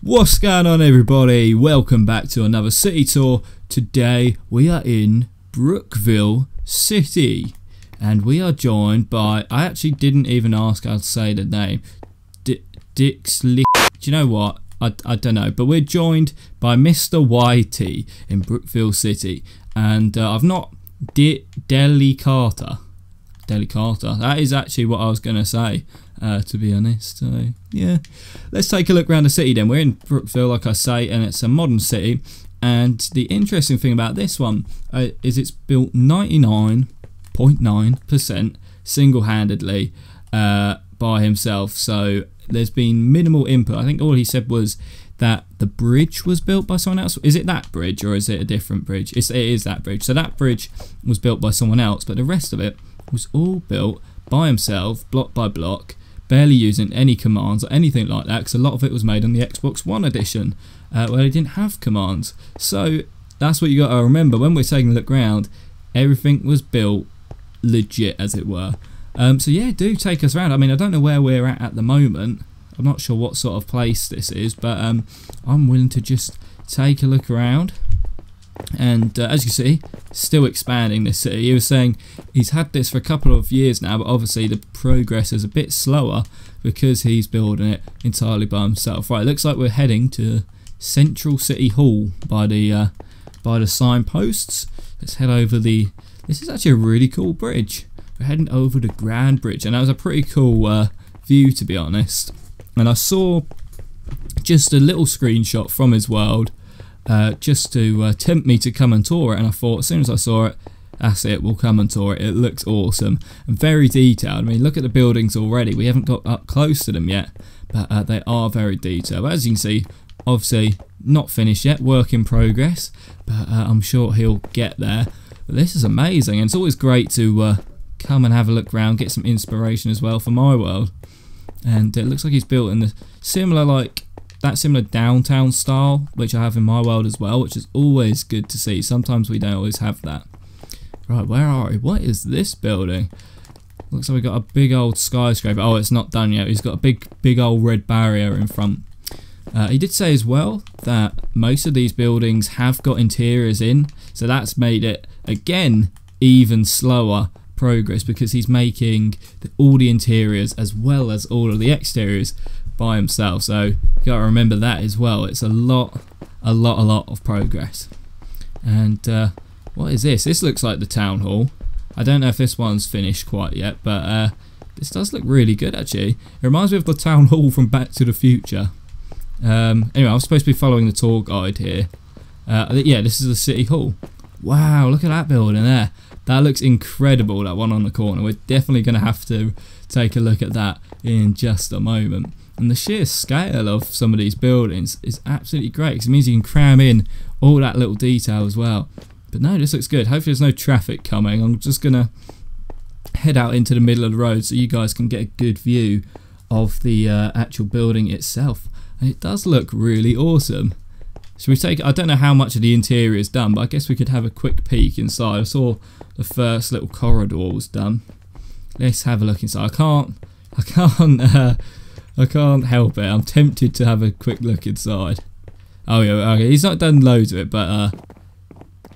What's going on, everybody? Welcome back to another city tour. Today we are in Brookville City and we are joined by, I actually didn't even ask how to say the name, Dxlicata. Do you know what? I don't know, but we're joined by Mr. Whitey in Brookville City and I've not, Dxlicata, that is actually what I was going to say. To be honest, so yeah, let's take a look around the city then. We're in Brookville, like I say, and it's a modern city, and the interesting thing about this one is it's built 99.9% single-handedly by himself, so there's been minimal input. I think all he said was that the bridge was built by someone else. Is it that bridge or is it a different bridge? It is that bridge. So that bridge was built by someone else, but the rest of it was all built by himself, block by block, barely using any commands or anything like that, because a lot of it was made on the Xbox One edition where they didn't have commands. So that's what you got to remember when we're taking a look around. Everything was built legit, as it were. So yeah, do take us around. I mean, I don't know where we're at the moment. I'm not sure what sort of place this is, but I'm willing to just take a look around. And as you see, still expanding this city. He was saying he's had this for a couple of years now, but obviously the progress is a bit slower because he's building it entirely by himself. Right, it looks like we're heading to Central City Hall by the signposts. Let's head over the... This is actually a really cool bridge. We're heading over the Grand Bridge, and that was a pretty cool view, to be honest. And I saw just a little screenshot from his world, just to tempt me to come and tour it, and I thought as soon as I saw it, that's it, we'll come and tour it. It looks awesome and very detailed. I mean, look at the buildings already. We haven't got up close to them yet, but they are very detailed. But as you can see, obviously not finished yet, work in progress, but I'm sure he'll get there. But this is amazing, and it's always great to come and have a look around, get some inspiration as well for my world. And it looks like he's built in the similar, like that similar downtown style, which I have in my world as well, which is always good to see. Sometimes we don't always have that. Right, where are we? What is this building? Looks like we got a big old skyscraper. Oh, it's not done yet. He's got a big old red barrier in front. He did say as well that most of these buildings have got interiors in, so that's made it, again, even slower progress, because he's making all the interiors as well as all of the exteriors by himself. So you gotta remember that as well. It's a lot of progress. And what is this? This looks like the town hall. I don't know if this one's finished quite yet, but this does look really good actually. It reminds me of the town hall from Back to the Future. Anyway, I'm supposed to be following the tour guide here. Yeah, this is the city hall. Wow, look at that building there. That looks incredible, that one on the corner. We're definitely gonna have to take a look at that in just a moment. And the sheer scale of some of these buildings is absolutely great, because it means you can cram in all that little detail as well. But no, this looks good. Hopefully there's no traffic coming. I'm just going to head out into the middle of the road so you guys can get a good view of the actual building itself. And it does look really awesome. Should we take... I don't know how much of the interior is done, but I guess we could have a quick peek inside. I saw the first little corridor was done. Let's have a look inside. I can't help it. I'm tempted to have a quick look inside. Oh yeah, okay. He's not done loads of it, but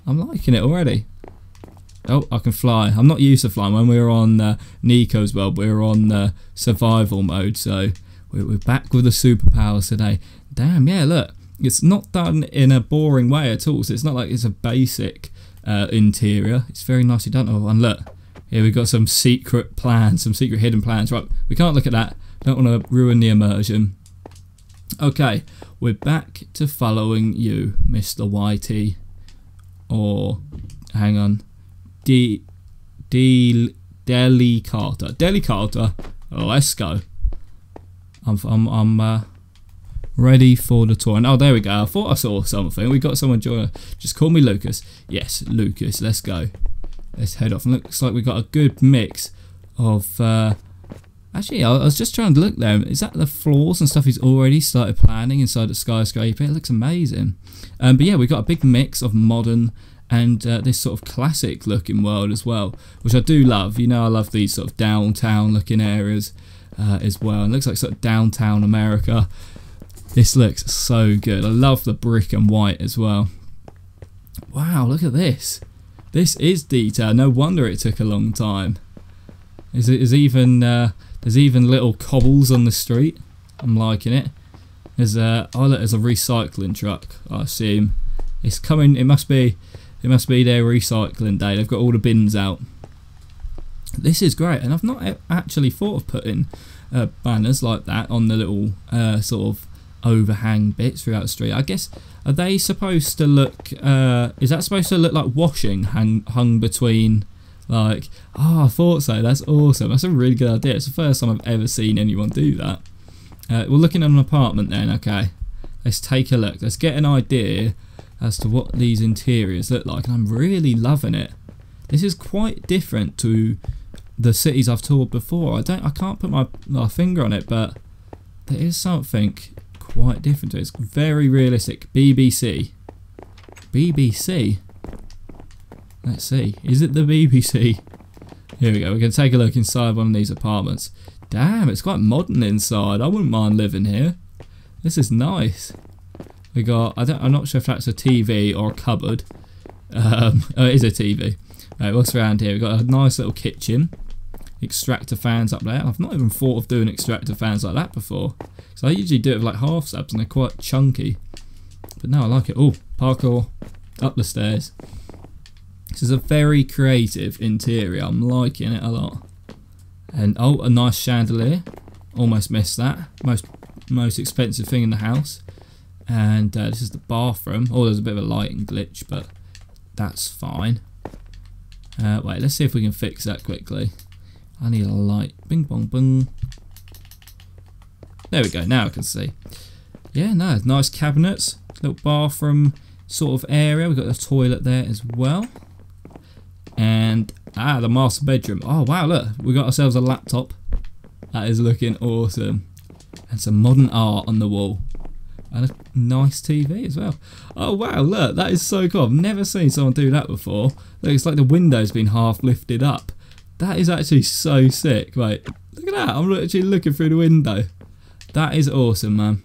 I'm liking it already. Oh, I can fly. I'm not used to flying. When we were on Nico's world, we were on survival mode, so we're back with the superpowers today. Damn, yeah, look. It's not done in a boring way at all, so it's not like it's a basic interior. It's very nicely done. Oh, and look. Here we've got some secret plans, some secret hidden plans. Right, we can't look at that. Don't want to ruin the immersion. Okay, we're back to following you, Mr. Whitey. Or, hang on, Dxlicata. Dxlicata. Oh, let's go. I'm ready for the tour. And, oh, there we go. I thought I saw something. We got someone joining. Just call me Lucas. Yes, Lucas. Let's go. Let's head off. And looks like we got a good mix of... Actually, I was just trying to look there. Is that the floors and stuff he's already started planning inside the skyscraper? It looks amazing. But yeah, we've got a big mix of modern and this sort of classic looking world as well, which I do love. You know, I love these sort of downtown looking areas as well. And it looks like sort of downtown America. This looks so good. I love the brick and white as well. Wow, look at this. This is detail. No wonder it took a long time. There's even little cobbles on the street. I'm liking it. There's a recycling truck, I assume. It's coming. It must be their recycling day. They've got all the bins out. This is great, and I've not actually thought of putting banners like that on the little sort of overhang bits throughout the street. I guess, are they supposed to look? Is that supposed to look like washing hung between? Like, oh, I thought so. That's awesome. That's a really good idea. It's the first time I've ever seen anyone do that. We're looking at an apartment then. Okay, let's take a look. Let's get an idea as to what these interiors look like. And I'm really loving it. This is quite different to the cities I've toured before. I can't put my finger on it, but there is something quite different to it. It's very realistic. BBC. Let's see. Is it the BBC? Here we go. We're going to take a look inside one of these apartments. Damn, it's quite modern inside. I wouldn't mind living here. This is nice. We got, I'm not sure if that's a TV or a cupboard. Oh, it is a TV. Right, what's around here? We've got a nice little kitchen. Extractor fans up there. I've not even thought of doing extractor fans like that before. So I usually do it with like half slabs and they're quite chunky. But no, I like it. Oh, parkour up the stairs. This is a very creative interior. I'm liking it a lot. And oh, a nice chandelier. Almost missed that. Most expensive thing in the house. And this is the bathroom. Oh, there's a bit of a lighting glitch, but that's fine. Wait, let's see if we can fix that quickly. I need a light. Bing bong bong. There we go. Now I can see. Yeah, no, nice cabinets. Little bathroom sort of area. We've got a toilet there as well. And the master bedroom. Oh wow, look, we got ourselves a laptop. That is looking awesome. And some modern art on the wall. And a nice TV as well. Oh wow, look, that is so cool. I've never seen someone do that before. Look, it's like the window's been half lifted up. That is actually so sick. Wait, look at that. I'm literally looking through the window. That is awesome, man.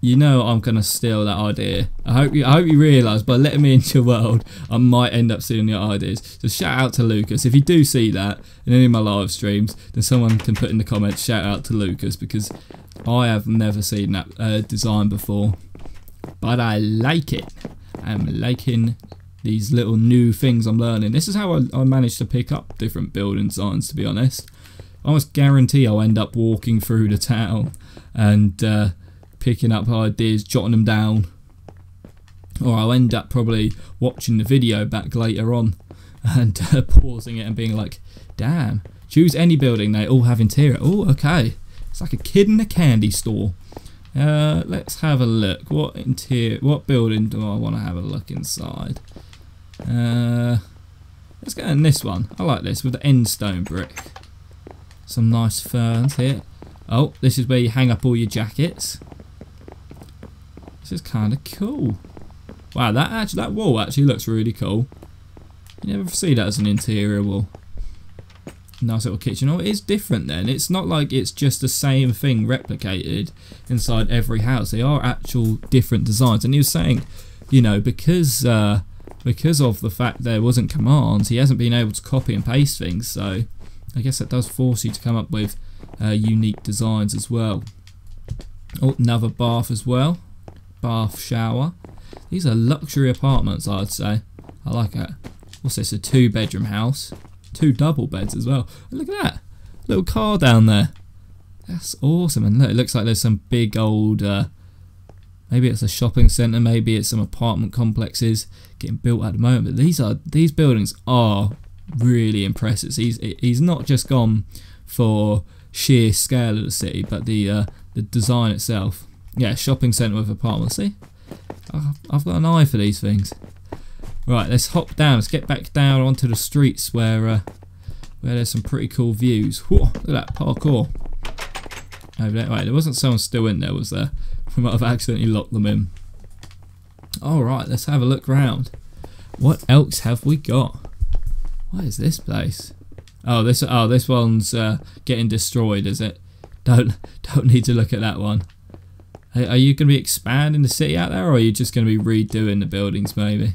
You know I'm gonna steal that idea. I hope you realise by letting me into your world, I might end up stealing your ideas. So shout out to Lucas. If you do see that in any of my live streams, then someone can put in the comments, shout out to Lucas, because I have never seen that design before. But I like it. I'm liking these little new things I'm learning. This is how I managed to pick up different building signs, to be honest. I almost guarantee I'll end up walking through the town and picking up ideas, jotting them down, or I'll end up probably watching the video back later on and pausing it and being like, damn, choose any building, they all have interior. Oh, okay, it's like a kid in a candy store. Let's have a look. What building do I want to have a look inside? Let's go in this one. I like this with the end stone brick. Some nice ferns here. Oh, this is where you hang up all your jackets. This is kind of cool. Wow, that wall actually looks really cool. You never see that as an interior wall. Nice little kitchen. Oh, it is different then. It's not like it's just the same thing replicated inside every house. They are actual different designs. And he was saying, you know, because of the fact there wasn't commands, he hasn't been able to copy and paste things. So I guess that does force you to come up with unique designs as well. Oh, another bath as well. Bath shower. These are luxury apartments, I'd say. I like it. What's this? A 2-bedroom house. 2 double beds as well. And look at that little car down there. That's awesome. And look, it looks like there's some big old. Maybe it's a shopping centre. Maybe it's some apartment complexes getting built at the moment. But these buildings are really impressive. He's not just gone for sheer scale of the city, but the design itself. Yeah, shopping centre with apartments. See, I've got an eye for these things. Right, let's hop down. Let's get back down onto the streets where there's some pretty cool views. Whoa, look at that parkour over there. Right, there wasn't someone still in there, was there? We might have accidentally locked them in. All right, let's have a look round. What else have we got? What is this place? Oh, this one's getting destroyed, is it? Don't need to look at that one. Are you going to be expanding the city out there, or are you just going to be redoing the buildings maybe?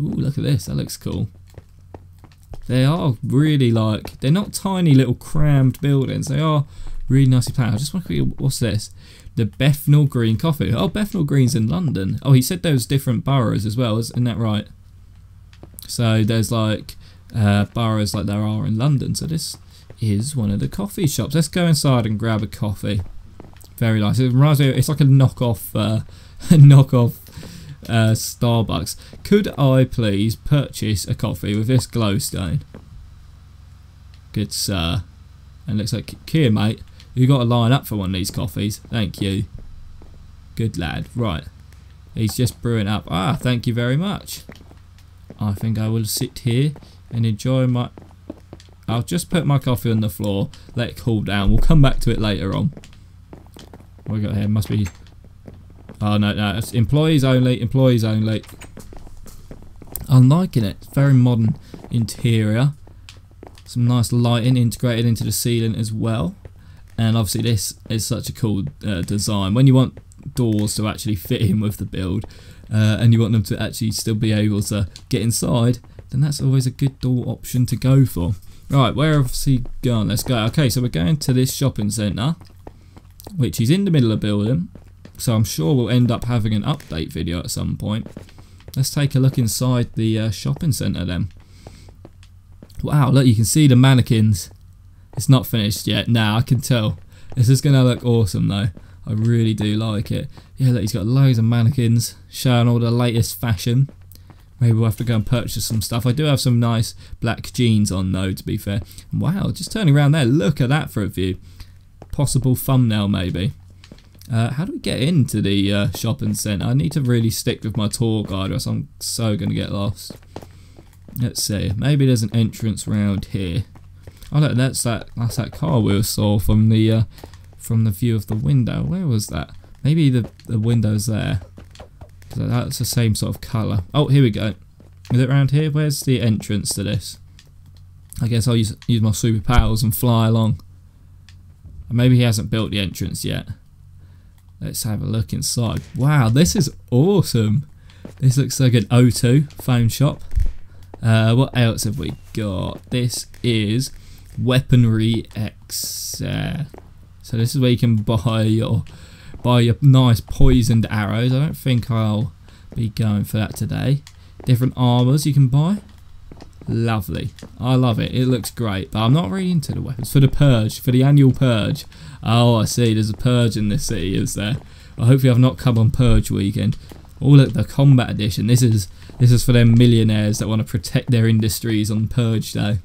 Ooh, look at this. That looks cool. They are really like, they're not tiny little crammed buildings. They are really nicely planned. I just want to quickly, what's this? The Bethnal Green Coffee. Oh, Bethnal Green's in London. Oh, he said there was different boroughs as well. Isn't that right? So there's like boroughs like there are in London. So this is one of the coffee shops. Let's go inside and grab a coffee. Very nice. It reminds me, it's like a knockoff, Starbucks. Could I please purchase a coffee with this glowstone? Good sir. And it looks like, here mate, you got to line up for one of these coffees. Thank you. Good lad. Right. He's just brewing up. Ah, thank you very much. I think I will sit here and enjoy my... I'll just put my coffee on the floor. Let it cool down. We'll come back to it later on. What we got here? Must be... Oh, no, no. It's employees only. Employees only. I'm liking it. Very modern interior. Some nice lighting integrated into the ceiling as well. And obviously this is such a cool design. When you want doors to actually fit in with the build and you want them to actually still be able to get inside, then that's always a good door option to go for. Right, where have we gone? Let's go. Okay, so we're going to this shopping centre, which is in the middle of the building. So I'm sure we'll end up having an update video at some point. Let's take a look inside the shopping centre then. Wow, look, you can see the mannequins. It's not finished yet. Nah, I can tell. This is going to look awesome though. I really do like it. Yeah, look, he's got loads of mannequins showing all the latest fashion. Maybe we'll have to go and purchase some stuff. I do have some nice black jeans on though, to be fair. Wow, just turning around there. Look at that for a view. Possible thumbnail maybe. How do we get into the shopping centre? I need to really stick with my tour guide or else I'm so going to get lost. Let's see. Maybe there's an entrance round here. Oh look, that's that car we saw from the view of the window. Where was that? Maybe the window's there. That's the same sort of colour. Oh, here we go. Is it around here? Where's the entrance to this? I guess I'll use my superpowers and fly along. Maybe he hasn't built the entrance yet. Let's have a look inside. Wow, this is awesome. This looks like an O2 phone shop. What else have we got? This is Weaponry X. So this is where you can buy your nice poisoned arrows. I don't think I'll be going for that today. Different armors you can buy. Lovely. I love it. It looks great, but I'm not really into the weapons. For the purge, for the annual purge. Oh, I see. There's a purge in this city, is there? Well, hopefully I've not come on purge weekend. Oh look, the combat edition. This is for them millionaires that want to protect their industries on purge day.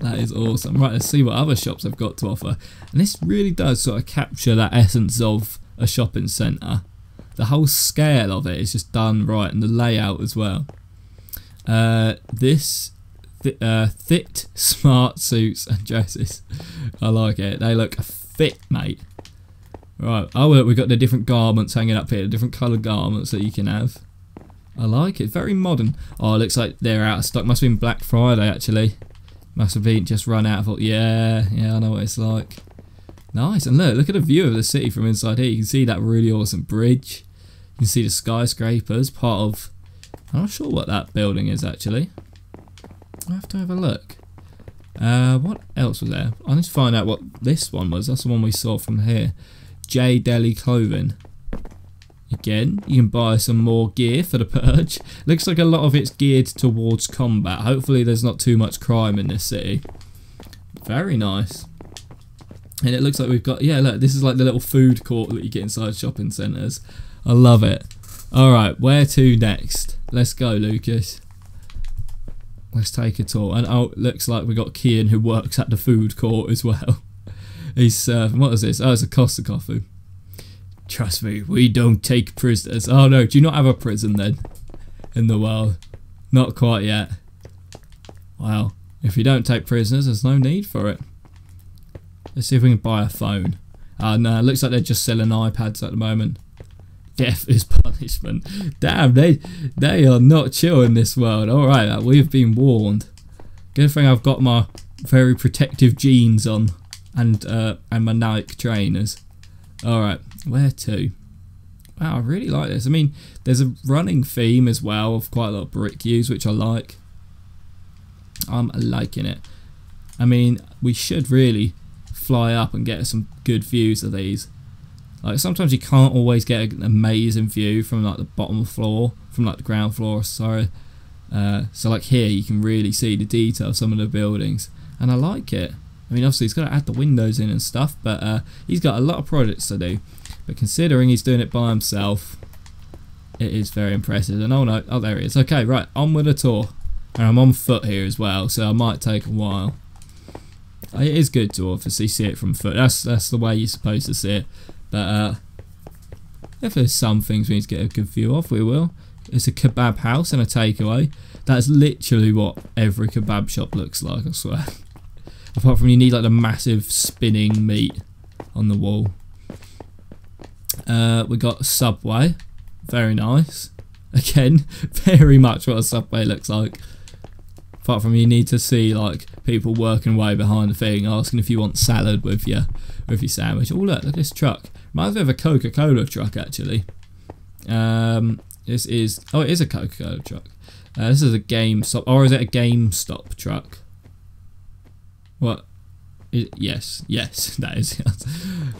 That is awesome. Right, let's see what other shops have got to offer. And this really does sort of capture that essence of a shopping centre. The whole scale of it is just done right, and the layout as well. This smart suits and dresses. I like it. They look fit, mate. Right. Oh, look, we've got the different garments hanging up here. The different coloured garments that you can have. I like it. Very modern. Oh, it looks like they're out of stock. Must have been Black Friday, actually. Must have been just run out of... Yeah, yeah, I know what it's like. Nice. And look at the view of the city from inside here. You can see that really awesome bridge. You can see the skyscrapers, part of... I'm not sure what that building is, actually. I'll have to have a look. What else was there? I need to find out what this one was. That's the one we saw from here. J Deli Clothing. Again, you can buy some more gear for the purge. Looks like a lot of it's geared towards combat. Hopefully there's not too much crime in this city. Very nice. And it looks like we've got, yeah look, this is like the little food court that you get inside shopping centres. I love it. Alright, where to next? Let's go, Lucas. Let's take a tour. And oh, it looks like we've got Kian who works at the food court as well. He's serving, what is this? Oh, it's a Costa Coffee. Trust me, we don't take prisoners. Oh no, do you not have a prison then? In the world? Not quite yet. Well, if you don't take prisoners, there's no need for it. Let's see if we can buy a phone. No, it looks like they're just selling iPads at the moment. Death is punishment. Damn, they are not chill in this world. Alright, we've been warned. Good thing I've got my very protective jeans on and my Nike trainers. All right, where to? Wow, I really like this. I mean, there's a running theme as well of quite a lot of brick use, which I like. I'm liking it. I mean, we should really fly up and get some good views of these. Like, sometimes you can't always get an amazing view from like the bottom floor, from like the ground floor, sorry. So like here you can really see the detail of some of the buildings, and I like it. I mean, obviously he's got to add the windows in and stuff, but he's got a lot of projects to do. But considering he's doing it by himself, it is very impressive. And oh no, oh there he is. Okay, right, on with the tour. And I'm on foot here as well, so I might take a while. It is good to obviously see it from foot. That's the way you're supposed to see it. But if there's some things we need to get a good view of, we will. It's a kebab house and a takeaway. That's literally what every kebab shop looks like, I swear. Apart from you need like the massive spinning meat on the wall. We got a Subway. Very nice. Again, very much what a Subway looks like. Apart from you need to see like people working away behind the thing asking if you want salad with your sandwich. Oh look, look at this truck. Reminds me of a Coca-Cola truck actually. This is, oh it is a Coca-Cola truck. This is a GameStop, or is it a GameStop truck? What? Yes, that is it.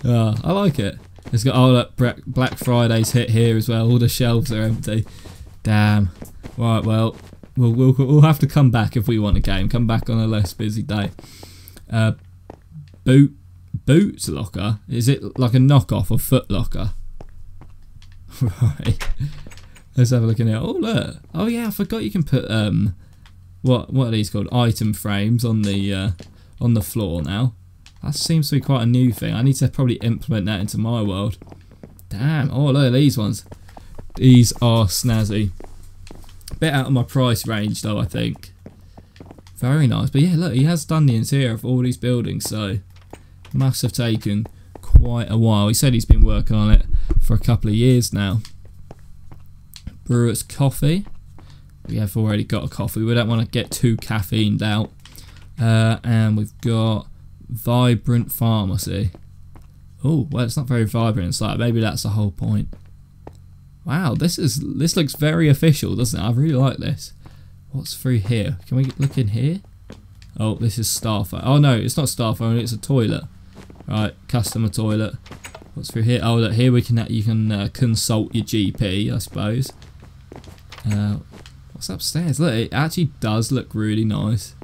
I like it. It's got, oh look, Black Friday's hit here as well. All the shelves are empty. Damn. Right, well. We'll have to come back if we want a game. Come back on a less busy day. Boots Locker? Is it like a knockoff of Foot Locker? Right. Let's have a look in here. Oh look. Oh yeah, I forgot you can put what are these called? Item frames on the floor now. That seems to be quite a new thing. I need to probably implement that into my world. Damn. Oh look at these ones. These are snazzy. Bit out of my price range though, I think. Very nice. But yeah, look, he has done the interior of all these buildings, so must have taken quite a while. He said he's been working on it for a couple of years now. Brewers Coffee. We have already got a coffee. We don't want to get too caffeined out. And we've got Vibrant Pharmacy. Oh, well, it's not very vibrant inside. Maybe that's the whole point. Wow, this looks very official, doesn't it? I really like this. What's through here? Can we look in here? Oh, this is staff. Oh no, it's not staff only. It's a toilet. Right, customer toilet. What's through here? Oh, look, here you can consult your GP, I suppose. What's upstairs? Look, it actually does look really nice.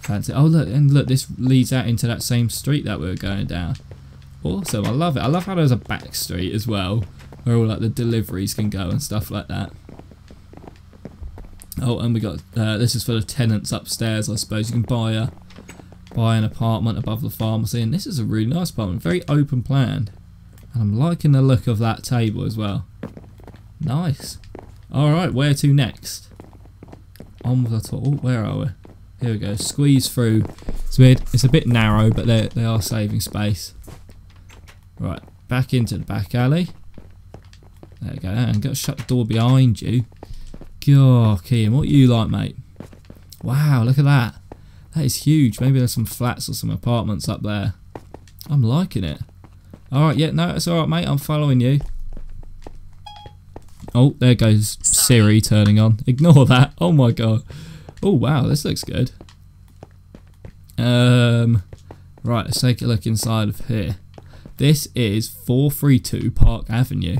Fancy. Oh look, and look, this leads out into that same street that we were going down. Awesome, I love it. I love how there's a back street as well, where all like the deliveries can go and stuff like that. Oh, and we got this is for the tenants upstairs. I suppose you can buy an apartment above the pharmacy, and this is a really nice apartment, very open planned, and I'm liking the look of that table as well. Nice. All right, where to next? On with the tour. Oh, where are we? Here we go. Squeeze through. It's weird. It's a bit narrow, but they are saving space. Right, back into the back alley. There you go, and got to shut the door behind you. God, Kian, what you like, mate? Wow, look at that. That is huge. Maybe there's some flats or some apartments up there. I'm liking it. Alright, yeah, no, it's alright, mate. I'm following you. Oh, there goes Siri turning on. Ignore that. Oh, my God. Oh, wow, this looks good. Right, let's take a look inside of here. This is 432 Park Avenue.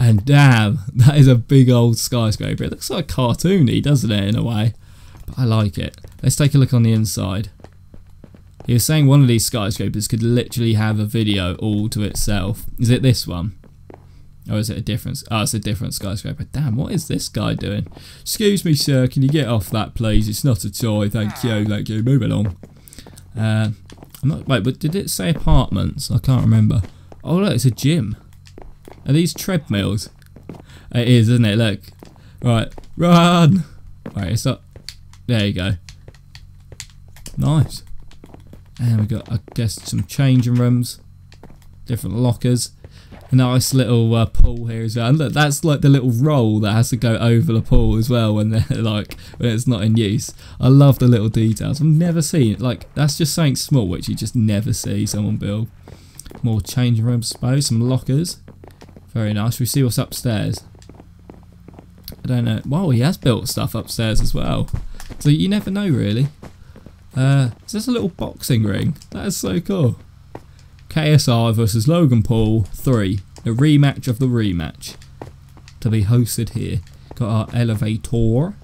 And damn, that is a big old skyscraper. It looks like cartoony, doesn't it, in a way? But I like it. Let's take a look on the inside. He was saying one of these skyscrapers could literally have a video all to itself. Is it this one? Or is it a different? Oh, it's a different skyscraper. Damn, what is this guy doing? Excuse me, sir, can you get off that, please? It's not a toy, thank you, thank you. Move along. Wait, but did it say apartments? I can't remember. Oh, look, it's a gym. Are these treadmills? It is, isn't it? Look. Right. Run! Right, it's up. There you go. Nice. And we got, I guess, some changing rooms. Different lockers. A nice little pool here as well. And look, that's like the little roll that has to go over the pool as well when they're like, when it's not in use. I love the little details. I've never seen it. Like, that's just something small which you just never see someone build. More changing rooms, I suppose. Some lockers. Very nice. We see what's upstairs. I don't know. Wow, he has built stuff upstairs as well. So you never know, really. Is this a little boxing ring? That is so cool. KSI versus Logan Paul 3. A rematch of the rematch. To be hosted here. Got our elevator.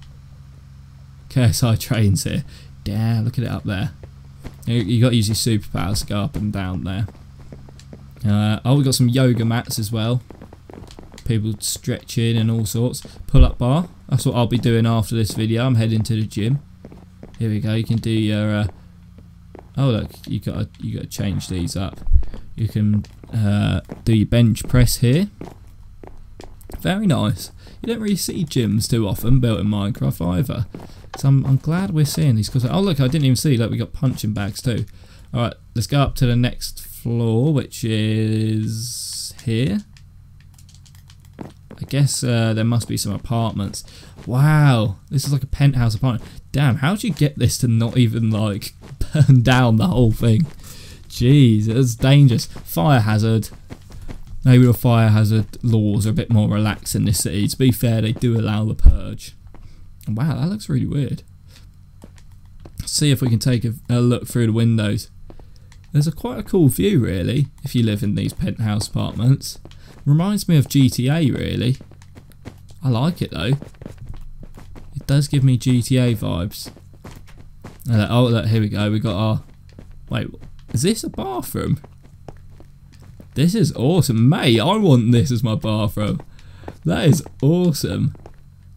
KSI trains here. Damn, look at it up there. You got to use your superpowers to go up and down there. Oh, we got some yoga mats as well. People stretching and all sorts. Pull-up bar. That's what I'll be doing after this video. I'm heading to the gym. Here we go. You can do your. Oh look, you got to change these up. You can do your bench press here. Very nice. You don't really see gyms too often built in Minecraft either. So I'm glad we're seeing these. Cause oh look, I didn't even see. Look, we got punching bags too. All right, let's go up to the next floor, which is here. I guess there must be some apartments. Wow, this is like a penthouse apartment. Damn, how do you get this to not even like burn down the whole thing? Jeez, it's dangerous. Fire hazard. Maybe the fire hazard laws are a bit more relaxed in this city. To be fair, they do allow the purge. Wow, that looks really weird. Let's see if we can take a look through the windows. There's quite a cool view, really, if you live in these penthouse apartments. Reminds me of GTA, really. I like it, though. It does give me GTA vibes. Oh, look, here we go. We got our... Wait, is this a bathroom? This is awesome. Mate, I want this as my bathroom. That is awesome.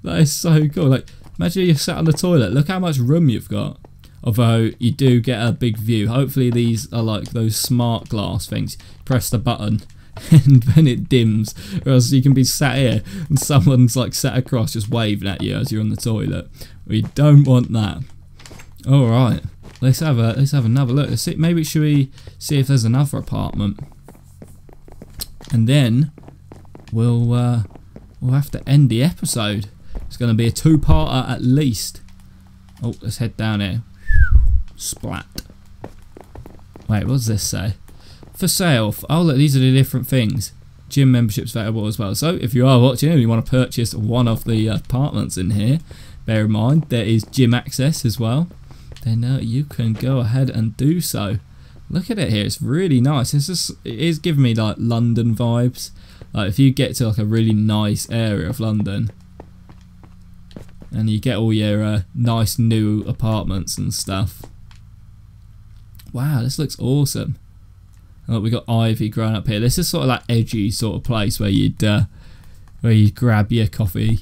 That is so cool. Like, imagine you're sat on the toilet. Look how much room you've got. Although, you do get a big view. Hopefully, these are like those smart glass things. Press the button. And then it dims, or else you can be sat here and someone's like sat across just waving at you as you're on the toilet. We don't want that. All right, let's have another look. Let's see, maybe should we see if there's another apartment, and then we'll have to end the episode. It's going to be a two-parter at least. Oh, let's head down here. Splat. Wait, what does this say? For sale. Oh look, these are the different things. Gym memberships available as well. So if you are watching and you want to purchase one of the apartments in here, bear in mind there is gym access as well. Then you can go ahead and do so. Look at it here. It's really nice. It's just, it is giving me like London vibes. Like if you get to like a really nice area of London, and you get all your nice new apartments and stuff. Wow, this looks awesome. Look, we got ivy growing up here. This is sort of like edgy sort of place where you grab your coffee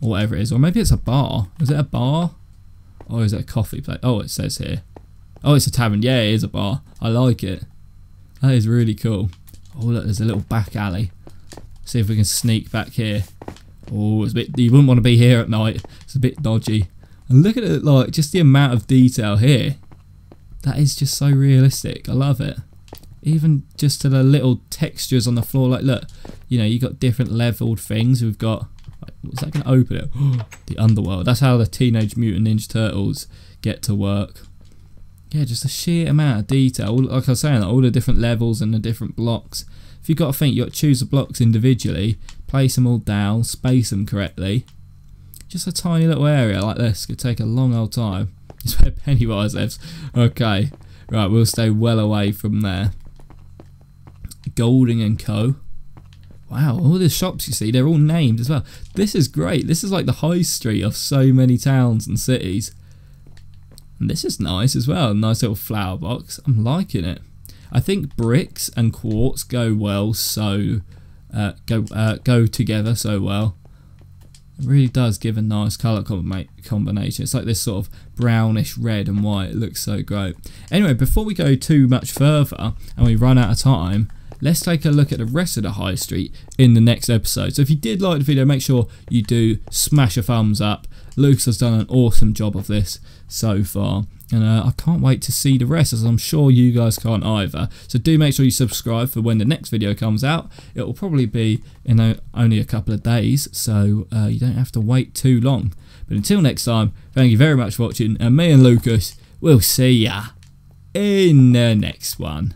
or whatever it is. Or maybe it's a bar. Is it a bar? Or is it a coffee place? Oh, it says here. Oh, it's a tavern. Yeah, it is a bar. I like it. That is really cool. Oh, look, there's a little back alley. See if we can sneak back here. Oh, it's a bit. You wouldn't want to be here at night. It's a bit dodgy. And look at it, like just the amount of detail here. That is just so realistic. I love it. Even just to the little textures on the floor, like look, you know, you got different leveled things. We've got, is that going to open it? The underworld. That's how the Teenage Mutant Ninja Turtles get to work. Yeah, just a sheer amount of detail. Like I was saying, like, all the different levels and the different blocks. If you've got to think, you got to choose the blocks individually, place them all down, space them correctly. Just a tiny little area like this could take a long old time. It's where Pennywise lives. Okay, right, we'll stay well away from there. Golding and Co. Wow, all the shops you see, they're all named as well. This is great. This is like the high street of so many towns and cities. And this is nice as well. Nice little flower box. I'm liking it. I think bricks and quartz go well, so go together so well. It really does give a nice colour combination. It's like this sort of brownish red and white. It looks so great. Anyway, before we go too much further and we run out of time, let's take a look at the rest of the high street in the next episode. So if you did like the video, make sure you do smash a thumbs up. Lucas has done an awesome job of this so far. And I can't wait to see the rest, as I'm sure you guys can't either. So do make sure you subscribe for when the next video comes out. It will probably be in only a couple of days, so you don't have to wait too long. But until next time, thank you very much for watching, and me and Lucas will see ya in the next one.